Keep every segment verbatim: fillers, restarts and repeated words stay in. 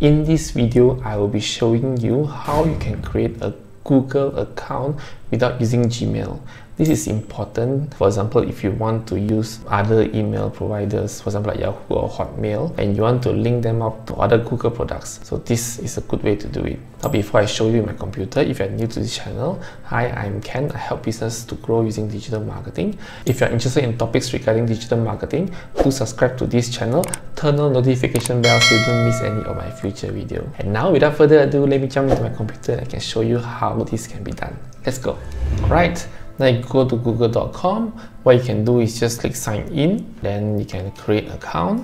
In this video, I will be showing you how you can create a Google account without using Gmail. This is important, for example, if you want to use other email providers, for example like Yahoo or Hotmail, and you want to link them up to other Google products. So this is a good way to do it. Now before I show you my computer, if you're new to this channel, hi, I'm Ken. I help businesses to grow using digital marketing. If you're interested in topics regarding digital marketing, do subscribe to this channel, turn on notification bell so you don't miss any of my future videos. And now without further ado, let me jump into my computer and I can show you how this can be done. Let's go. Alright. Now you go to google dot com. What you can do is just click sign in. Then you can create an account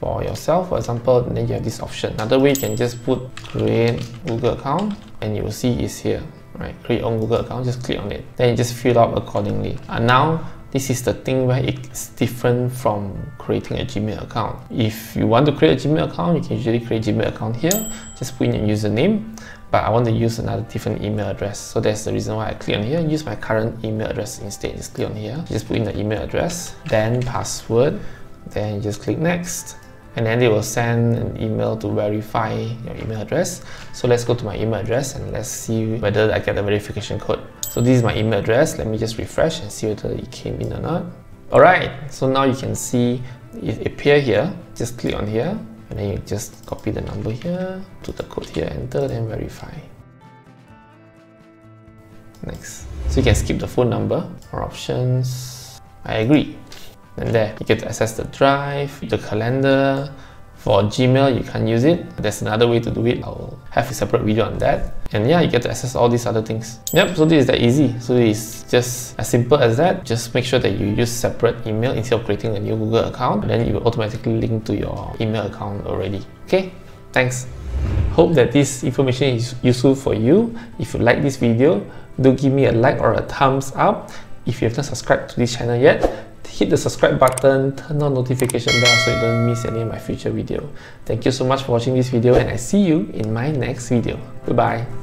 for yourself, for example. Then you have this option. Another way, you can just put create Google account and you will see it's here. Right, create own Google account, just click on it. Then you just fill out accordingly. And now this is the thing where it's different from creating a Gmail account. If you want to create a Gmail account, you can usually create a Gmail account here. Just put in your username. But I want to use another different email address. So that's the reason why I click on here. Use my current email address instead. Just click on here. Just put in the email address, then password, then just click next. And then they will send an email to verify your email address. So let's go to my email address and let's see whether I get a verification code. So this is my email address. Let me just refresh and see whether it came in or not. All right, so now you can see it appear here. Just click on here. And then you just copy the number here, put the code here, enter, then verify. Next. So you can skip the phone number or options. I agree. And there, you get to access the drive, the calendar. For Gmail, you can't use it. There's another way to do it. I'll have a separate video on that. And yeah, you get to access all these other things. Yep, so this is that easy. So it's just as simple as that. Just make sure that you use separate email instead of creating a new Google account. Then it will automatically link to your email account already. Okay, thanks. Hope that this information is useful for you. If you like this video, do give me a like or a thumbs up. If you haven't subscribed to this channel yet, hit the subscribe button, turn on notification bell so you don't miss any of my future videos. Thank you so much for watching this video and I see you in my next video. Goodbye.